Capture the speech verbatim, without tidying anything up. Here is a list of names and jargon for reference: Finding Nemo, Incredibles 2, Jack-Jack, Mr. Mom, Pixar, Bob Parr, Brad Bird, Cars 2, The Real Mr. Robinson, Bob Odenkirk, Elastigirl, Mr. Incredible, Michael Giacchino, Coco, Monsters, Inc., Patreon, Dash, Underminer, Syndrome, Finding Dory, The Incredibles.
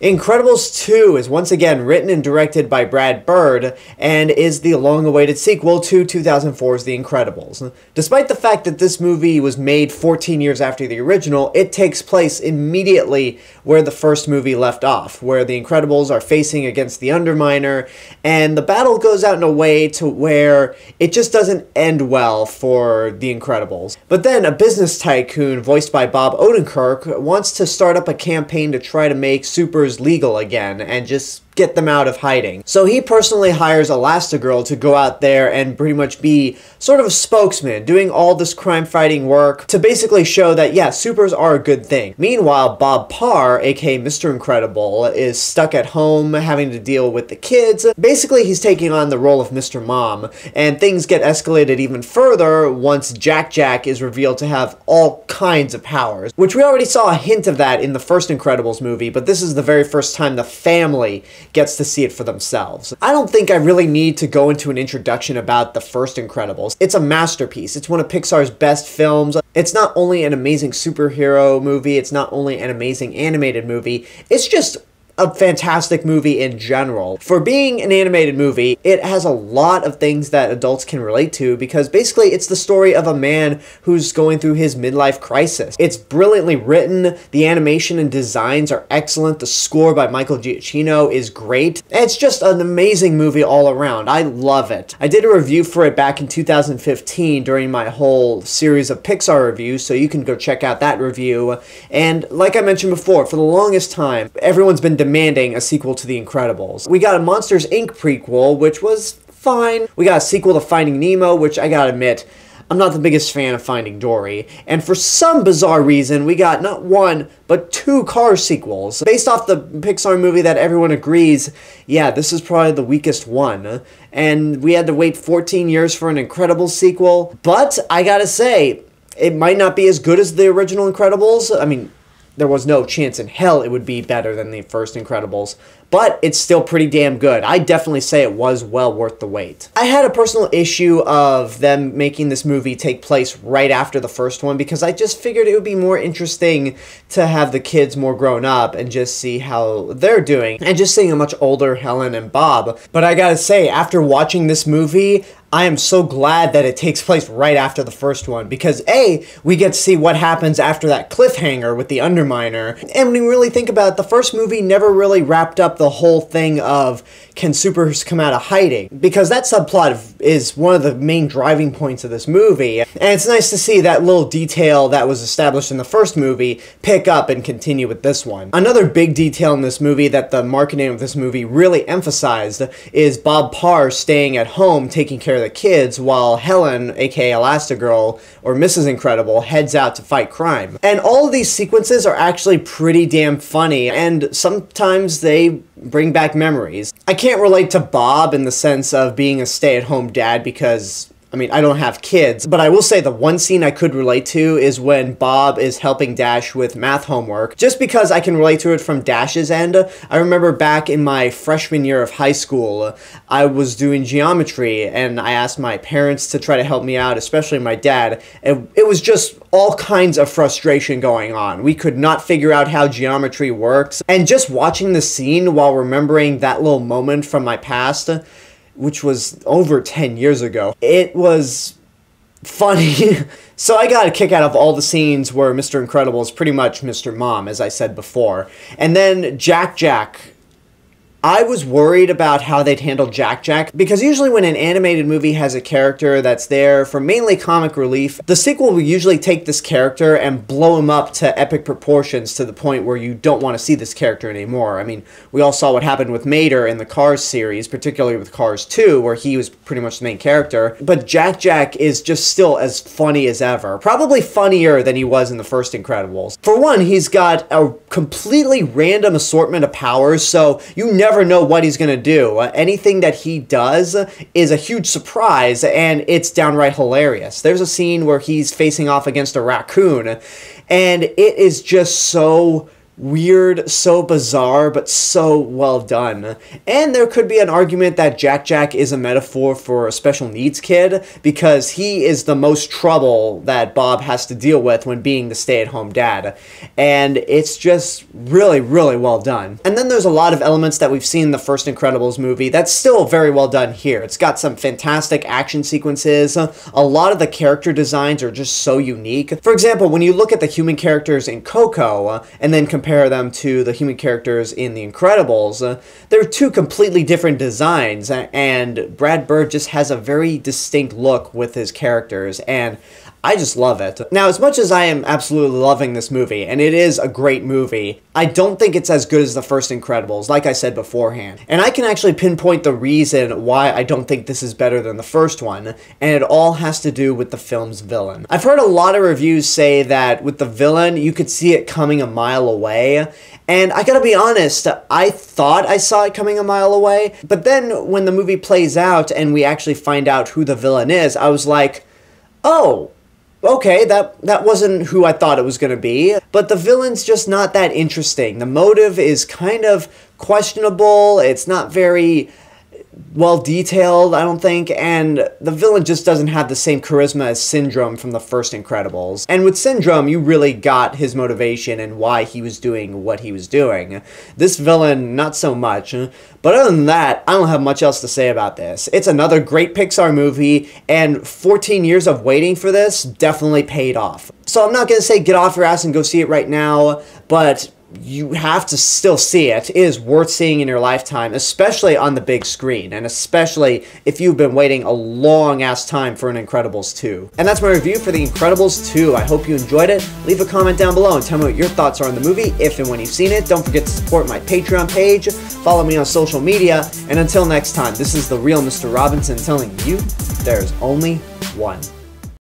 Incredibles two is once again written and directed by Brad Bird and is the long-awaited sequel to two thousand four's The Incredibles. Despite the fact that this movie was made fourteen years after the original, it takes place immediately where the first movie left off, where the Incredibles are facing against the Underminer, and the battle goes out in a way to where it just doesn't end well for the Incredibles. But then a business tycoon voiced by Bob Odenkirk wants to start up a campaign to try to make super legal again and just get them out of hiding. So he personally hires Elastigirl to go out there and pretty much be sort of a spokesman, doing all this crime-fighting work to basically show that, yeah, supers are a good thing. Meanwhile, Bob Parr, aka Mister Incredible, is stuck at home having to deal with the kids. Basically, he's taking on the role of Mister Mom, and things get escalated even further once Jack-Jack is revealed to have all kinds of powers, which we already saw a hint of that in the first Incredibles movie, but this is the very first time the family gets to see it for themselves. I don't think I really need to go into an introduction about the first Incredibles. It's a masterpiece. It's one of Pixar's best films. It's not only an amazing superhero movie, it's not only an amazing animated movie, it's just a fantastic movie in general. For being an animated movie, it has a lot of things that adults can relate to because basically it's the story of a man who's going through his midlife crisis. It's brilliantly written, the animation and designs are excellent, the score by Michael Giacchino is great. It's just an amazing movie all around. I love it. I did a review for it back in two thousand fifteen during my whole series of Pixar reviews, so you can go check out that review. And like I mentioned before, for the longest time, everyone's been demanding demanding a sequel to The Incredibles. We got a Monsters, Incorporated prequel, which was fine. We got a sequel to Finding Nemo, which I gotta admit, I'm not the biggest fan of Finding Dory. And for some bizarre reason, we got not one, but two Cars sequels. Based off the Pixar movie that everyone agrees, yeah, this is probably the weakest one. And we had to wait fourteen years for an Incredibles sequel. But I gotta say, it might not be as good as the original Incredibles. I mean, there was no chance in hell it would be better than the first Incredibles, but it's still pretty damn good. I definitely say it was well worth the wait. I had a personal issue of them making this movie take place right after the first one because I just figured it would be more interesting to have the kids more grown up and just see how they're doing and just seeing a much older Helen and Bob. But I gotta say, after watching this movie, I am so glad that it takes place right after the first one because A, we get to see what happens after that cliffhanger with the Underminer. And when you really think about it, the first movie never really wrapped up the whole thing of can supers come out of hiding? Because that subplot is one of the main driving points of this movie. And it's nice to see that little detail that was established in the first movie pick up and continue with this one. Another big detail in this movie that the marketing of this movie really emphasized is Bob Parr staying at home taking care of the kids while Helen, aka Elastigirl, or Missus Incredible, heads out to fight crime. And all of these sequences are actually pretty damn funny, and sometimes they bring back memories. I can't relate to Bob in the sense of being a stay-at-home dad because, I mean, I don't have kids, but I will say the one scene I could relate to is when Bob is helping Dash with math homework, just because I can relate to it from Dash's end. I remember back in my freshman year of high school, I was doing geometry, and I asked my parents to try to help me out, especially my dad, and it was just all kinds of frustration going on. We could not figure out how geometry works, and just watching the scene while remembering that little moment from my past, which was over ten years ago. It was funny. So I got a kick out of all the scenes where Mister Incredible is pretty much Mister Mom, as I said before. And then Jack-Jack. I was worried about how they'd handle Jack-Jack, because usually when an animated movie has a character that's there for mainly comic relief, the sequel will usually take this character and blow him up to epic proportions to the point where you don't want to see this character anymore. I mean, we all saw what happened with Mater in the Cars series, particularly with Cars two, where he was pretty much the main character. But Jack-Jack is just still as funny as ever. Probably funnier than he was in the first Incredibles. For one, he's got a completely random assortment of powers, so you never never know what he's gonna do. Anything that he does is a huge surprise, and it's downright hilarious. There's a scene where he's facing off against a raccoon, and it is just so weird, so bizarre, but so well done. And there could be an argument that Jack-Jack is a metaphor for a special needs kid, because he is the most trouble that Bob has to deal with when being the stay-at-home dad. And it's just really, really well done. And then there's a lot of elements that we've seen in the first Incredibles movie that's still very well done here. It's got some fantastic action sequences. A lot of the character designs are just so unique. For example, when you look at the human characters in Coco, and then compare compare them to the human characters in The Incredibles, uh, they're two completely different designs, and Brad Bird just has a very distinct look with his characters, and I just love it. Now, as much as I am absolutely loving this movie, and it is a great movie, I don't think it's as good as the first Incredibles, like I said beforehand. And I can actually pinpoint the reason why I don't think this is better than the first one, and it all has to do with the film's villain. I've heard a lot of reviews say that with the villain, you could see it coming a mile away. And I gotta be honest, I thought I saw it coming a mile away, but then when the movie plays out and we actually find out who the villain is, I was like, oh, okay, that, that wasn't who I thought it was gonna be. But the villain's just not that interesting. The motive is kind of questionable, it's not very well detailed, I don't think, and the villain just doesn't have the same charisma as Syndrome from the first Incredibles. And with Syndrome, you really got his motivation and why he was doing what he was doing. This villain, not so much. But other than that, I don't have much else to say about this. It's another great Pixar movie, and fourteen years of waiting for this definitely paid off. So I'm not gonna say get off your ass and go see it right now, but you have to still see it. It is worth seeing in your lifetime, especially on the big screen, and especially if you've been waiting a long-ass time for an Incredibles two. And that's my review for The Incredibles two. I hope you enjoyed it. Leave a comment down below and tell me what your thoughts are on the movie, if and when you've seen it. Don't forget to support my Patreon page, follow me on social media, and until next time, this is The Real Mister Robinson telling you there's only one.